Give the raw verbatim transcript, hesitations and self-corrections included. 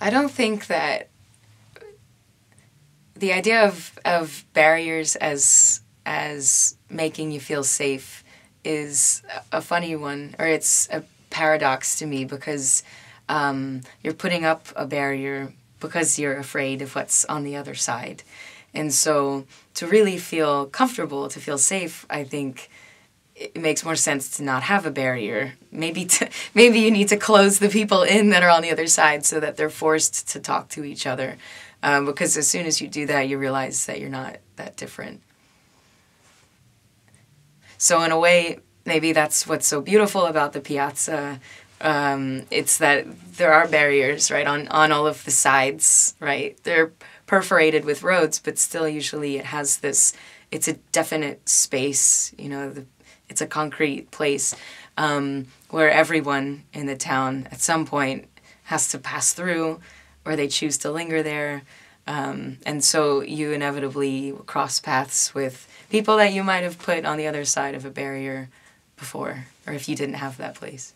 I don't think that the idea of of barriers as as making you feel safe is a funny one, or it's a paradox to me, because um, you're putting up a barrier because you're afraid of what's on the other side. And so to really feel comfortable, to feel safe, I think it makes more sense to not have a barrier. Maybe to, maybe you need to close the people in that are on the other side so that they're forced to talk to each other. Um, because as soon as you do that, you realize that you're not that different. So in a way, maybe that's what's so beautiful about the piazza. Um, it's that there are barriers, right, on, on all of the sides, right? They're perforated with roads, but still usually it has this, it's a definite space, you know, the, it's a concrete place um, where everyone in the town at some point has to pass through, or they choose to linger there. Um, and so you inevitably cross paths with people that you might have put on the other side of a barrier before, or if you didn't have that place.